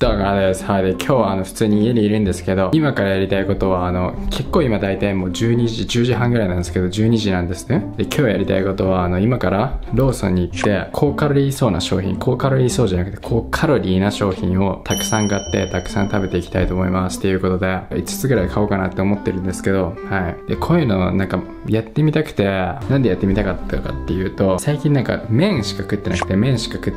だからです。はい。で、今日は普通に家にいるんですけど、今からやりたいことは結構今大体もう10時半ぐらいなんですけど、12時なんですね。で、今日やりたいことは今からローソンに行って、高カロリーそうじゃなくて高カロリーな商品をたくさん買って、たくさん食べていきたいと思います。っていうことで、5つぐらい買おうかなって思ってるんですけど、はい。で、こういうのやってみたくて、なんでやってみたかったかっていうと、最近麺しか食って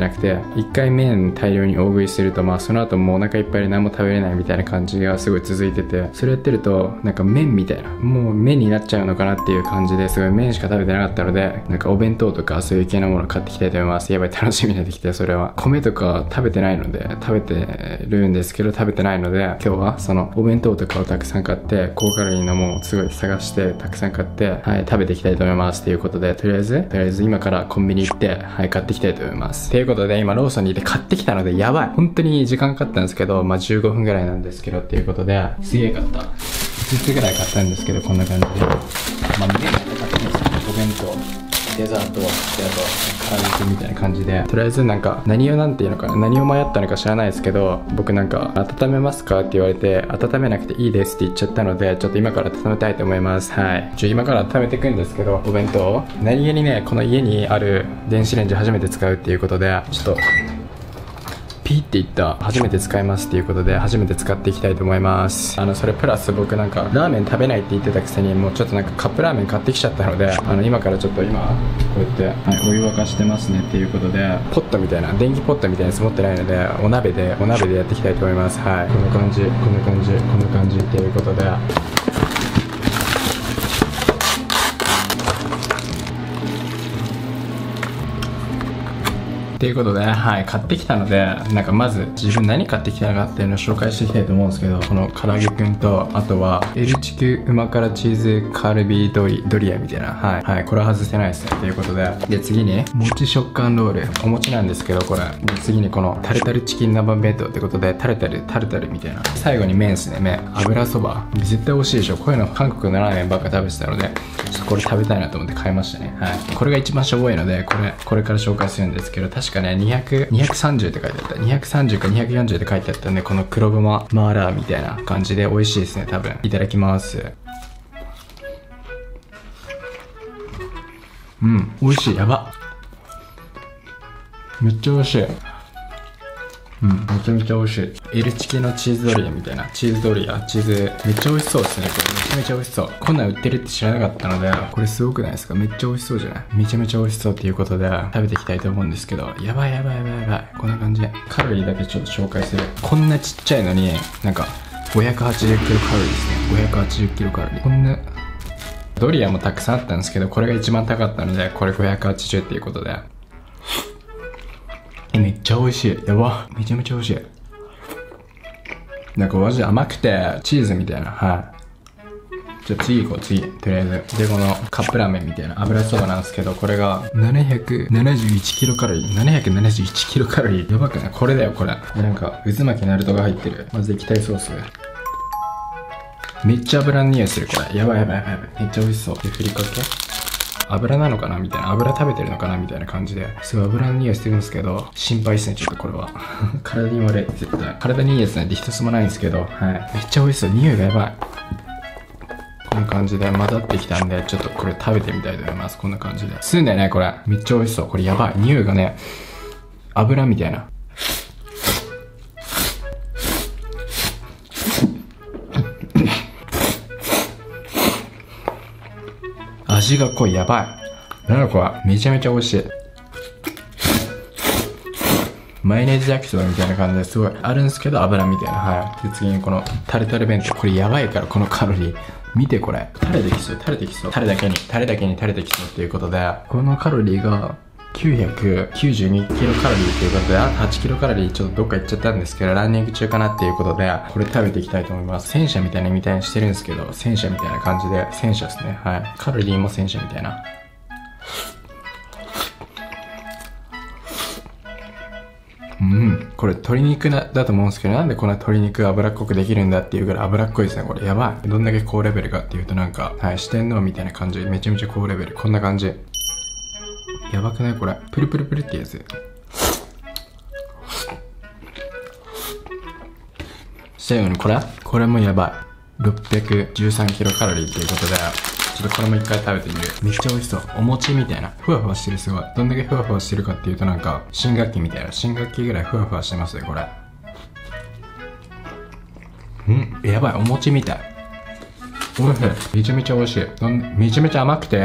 なくて、一回麺大量に大食いすると、その後もうお腹いっぱいで何も食べれないみたいな感じがすごい続いてて、それやってると麺みたいな、もう麺になっちゃうのかなっていう感じで、すごい麺しか食べてなかったので、お弁当とかそういう系のものを買っていきたいと思います。やばい、楽しみになってきて。それは米とか食べてないので、今日はそのお弁当とかをたくさん買って、高カロリーのものをすごい探してたくさん買って、はい、食べていきたいと思います。ということで、とりあえず今からコンビニ行って、はい、買っていきたいと思います。ということで、今ローソンにいて買ってきたので、やばい、本当に時間かかったんですけど、15分ぐらいなんですけど、っていうことで、すげえ買った。5つぐらい買ったんですけど、こんな感じで。麺が高くて、お弁当、デザート、で、あと、カラオケみたいな感じで、とりあえず何を迷ったのか知らないですけど、僕温めますかって言われて、温めなくていいですって言っちゃったので、ちょっと今から温めたいと思います。はい。今から温めていくんですけど、お弁当を。何気にね、この家にある電子レンジ初めて使うっていうことで、ちょっと、ピーっていった初めて使いますっていうことで、初めて使っていきたいと思います。それプラス僕ラーメン食べないって言ってたくせに、もうちょっとカップラーメン買ってきちゃったので、今からちょっとこうやって、はい、お湯沸かしてますねっていうことで、電気ポットみたいなやつ持ってないので、お鍋でやっていきたいと思います。はい、こんな感じっていうことで、ということで、はい、買ってきたので、まず自分何買ってきたのかっていうのを紹介していきたいと思うんですけど、この唐揚げくんと、あとはエルチク旨辛チーズカルビドリアみたいな、はい、はい、これは外せないですねということで、で、次にもち食感ロール、お餅なんですけど、これで、次にこのタルタルチキン南蛮弁当ってことで、タルタルみたいな、最後に麺ですね。油そば絶対美味しいでしょ。こういうの韓国のラーメンばっか食べてたので、ちょっとこれ食べたいなと思って買いましたね。はい、これが一番しょぼいので、これから紹介するんですけど、確かね、230って書いてあった。230か240って書いてあったんで、この黒ごまマーラーみたいな感じで美味しいですね、多分。いただきます。うん、美味しい。やば、めっちゃ美味しい。うん、めちゃめちゃ美味しい。エルチキのチーズドリアみたいな、めっちゃ美味しそうですね、これ。めちゃめちゃ美味しそう。こんなん売ってるって知らなかったので、これすごくないですか？めっちゃ美味しそうじゃない？めちゃめちゃ美味しそうっていうことで、食べていきたいと思うんですけど、やばい。こんな感じで。カロリーだけちょっと紹介する。こんなちっちゃいのに、580キロカロリーですね。580キロカロリー。こんな、ドリアもたくさんあったんですけど、これが一番高かったので、これ580っていうことで。めっちゃ美味しい。やば、めちゃめちゃ美味しい。マジで甘くてチーズみたいな。はい、じゃあ次行こう。とりあえずで、このカップラーメンみたいな油そばなんですけど、これが771キロカロリー。771キロカロリー、やばくない？これだよ、これ。渦巻きナルトが入ってる。まず液体ソース、めっちゃ油の匂いする、これ。やばい、めっちゃ美味しそうで、ふりかけ油なのかなみたいな、油食べてるのかなみたいな感じで、すごい油の匂いしてるんですけど、心配ですね、ちょっとこれは。体に悪い、絶対。体にいいやつなんて一つもないんですけど、はい。めっちゃ美味しそう。匂いがやばい。こんな感じで混ざってきたんで、ちょっとこれ食べてみたいと思います。こんな感じで。吸うんだよね、これ。めっちゃ美味しそう。これやばい。匂いがね、油みたいな。味が濃い。やばい。なんだこれ、めちゃめちゃ美味しい。マヨネーズ焼きそばみたいな感じですごいあるんですけど、油みたいな。はい。で、次にこのタルタル弁当。これやばいから、このカロリー。見てこれ。タレだけにということで、このカロリーが992キロカロリーということで、あと8キロカロリーちょっとどっか行っちゃったんですけど、ランニング中かなっていうことで、これ食べていきたいと思います。戦車みたいな見たいにしてるんですけど、戦車みたいな感じで、戦車ですね。はい。カロリーも戦車みたいな。うん。これ鶏肉だと思うんですけど、なんでこんな鶏肉脂っこくできるんだっていうぐらい脂っこいですね、これ。やばい。どんだけ高レベルかっていうと、はい、四天王みたいな感じ。めちゃめちゃ高レベル。こんな感じ。やばくないこれ。プルプルプルってやつ。最後にこれもやばい。613キロカロリーということで、ちょっとこれも一回食べてみる。めっちゃ美味しそう。お餅みたいな。ふわふわしてる、すごい。どんだけふわふわしてるかっていうと、なんか、新学期みたいな。新学期ぐらいふわふわしてますね、これ。うん、やばい、お餅みたい。おいしい。めちゃめちゃ美味しい。めちゃめちゃ甘くて、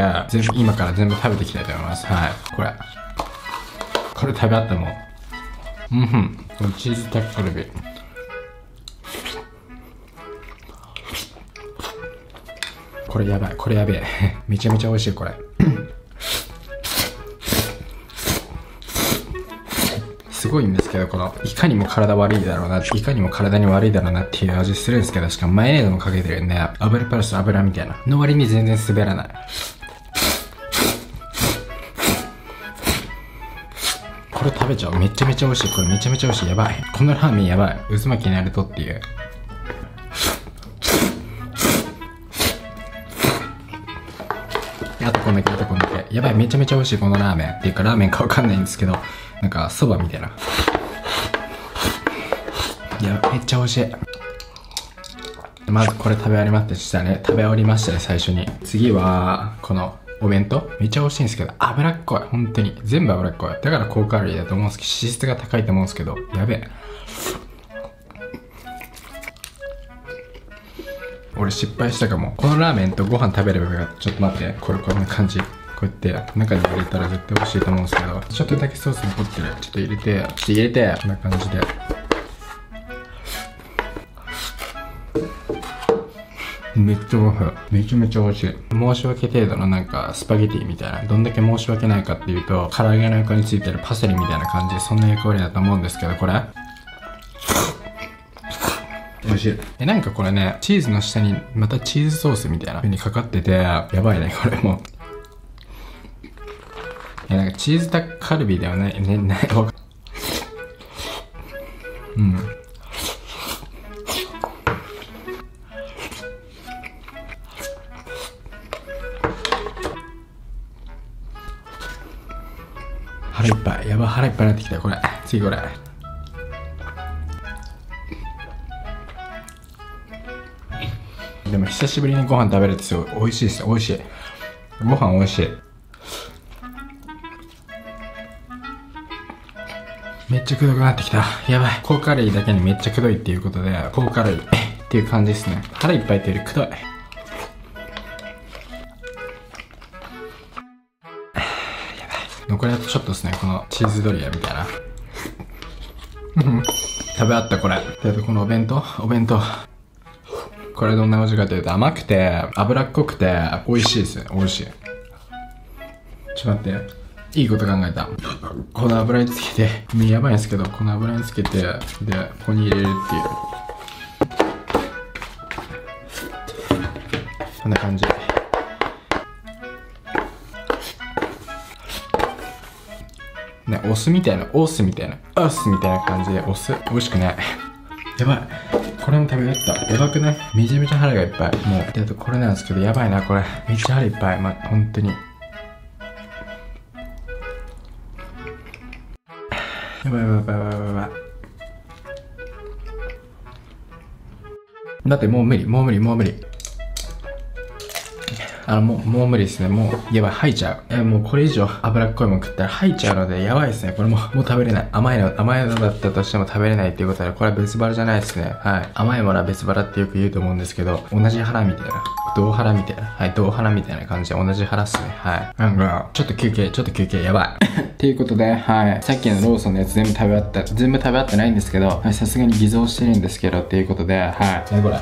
今から全部食べていきたいと思います。はい。これ食べあったもん。うん、これチーズタッカルビ。これやばい、これやべえ。めちゃめちゃ美味しい、これ。すごいんですけど、この、いかにも体悪いだろうな、いかにも体に悪いだろうなっていう味するんですけど、しかもマヨネーズもかけてるんで、油プラス油みたいな。の割に全然滑らない。これ食べちゃう。めちゃめちゃ美味しい。これめちゃめちゃ美味しい。やばい。このラーメンやばい。渦巻きナルトっていう。あとこんだけ、あとこんだけ。やばい、めちゃめちゃ美味しい、このラーメン。っていうか、ラーメンかわかんないんですけど、なんか、そばみたいな。いや、めっちゃ美味しい。まずこれ食べ終わりましたね。食べ終わりましたね、最初に。次は、この、お弁当めっちゃ美味しいんですけど、脂っこい。本当に。全部脂っこい。だから高カロリーだと思うんですけど、脂質が高いと思うんですけど、やべえ。俺失敗したかも。このラーメンとご飯食べればよかった。ちょっと待って。こんな感じ。こうやって中に入れたら絶対美味しいと思うんですけど、ちょっとだけソース残ってる。ちょっと入れて、こんな感じで。めっちゃ美味しい。めちゃめちゃ美味しい。申し訳程度のなんかスパゲティみたいな。どんだけ申し訳ないかっていうと、唐揚げの横についてるパセリみたいな感じで、そんな役割だと思うんですけど、これ美味しい。なんかこれね、チーズの下にまたチーズソースみたいな風にかかってて、やばいね、これも。なんかチーズタッカルビではない、うん。腹いっぱい、やばい、腹いっぱいになってきた、これ。次これ。でも久しぶりにご飯食べれてすごい美味しいです。美味しい。ご飯美味しい。めっちゃくどくなってきた。やばい。高カロリーだけにめっちゃくどいっていうことで、高カロリーっていう感じですね。腹いっぱいというよりくどい。やばい。残りあとちょっとですね、このチーズドリアみたいな。食べあったこれ。で、このお弁当。これどんな味かというと、甘くて脂っこくて美味しいですね。美味しい。ちょっと待って、いいこと考えた。この油につけて、やばいんですけど、この油につけて、でここに入れるっていう、こんな感じ。ね、お酢みたいな、感じで、お酢美味しくない。やばい。これも食べ終わった。やばくない？めちゃめちゃ腹がいっぱい。もう。で、あとこれなんですけど、やばいな、これ。めっちゃ腹いっぱい。ま、ほんとに。やばいやばいやばいやばいやばい。だってもう無理。もう無理ですね。もう、やばい、吐いちゃう。もうこれ以上脂っこいもん食ったら吐いちゃうので、やばいですね。これもう食べれない。甘いのだったとしても食べれないっていうことで、これは別腹じゃないですね。はい。甘いものは別腹ってよく言うと思うんですけど、同じ腹みたいな。同腹みたいな感じで同じ腹っすね。はい。なんか、ちょっと休憩、やばい。っていうことで、はい。さっきのローソンのやつ全部食べ終わってないんですけど、はい。さすがに偽造してるんですけど、っていうことで、はい。これ。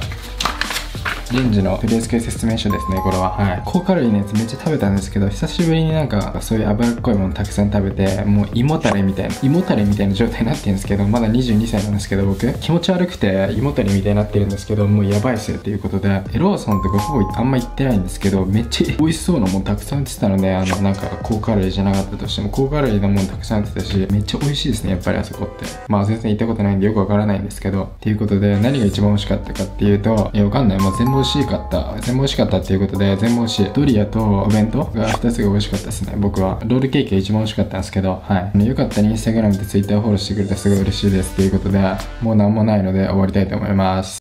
臨時の取扱説明書ですね、これは。はい。高カロリーのやつめっちゃ食べたんですけど、久しぶりになんか、そういう脂っこいものたくさん食べて、もう胃もたれみたいな状態になってるんですけど、まだ22歳なんですけど、僕、気持ち悪くて胃もたれみたいになってるんですけど、もうやばいっすよっていうことで、ローソンとかほぼあんま行ってないんですけど、めっちゃ美味しそうなもんたくさん売ってたので、なんか高カロリーじゃなかったとしても、高カロリーのもんたくさん売ってたし、めっちゃ美味しいですね、やっぱりあそこって。まあ全然行ったことないんでよくわからないんですけど、っていうことで、何が一番美味しかったかっていうと、いや、わかんない。まあ全部美味しかった。全部美味しかったっていうことで、全部美味しい。ドリアとお弁当が2つが美味しかったですね。僕は。ロールケーキが一番美味しかったんですけど、はい。よかったらインスタグラムとツイッターフォローしてくれたらすごい嬉しいです。ということで、もうなんもないので終わりたいと思います。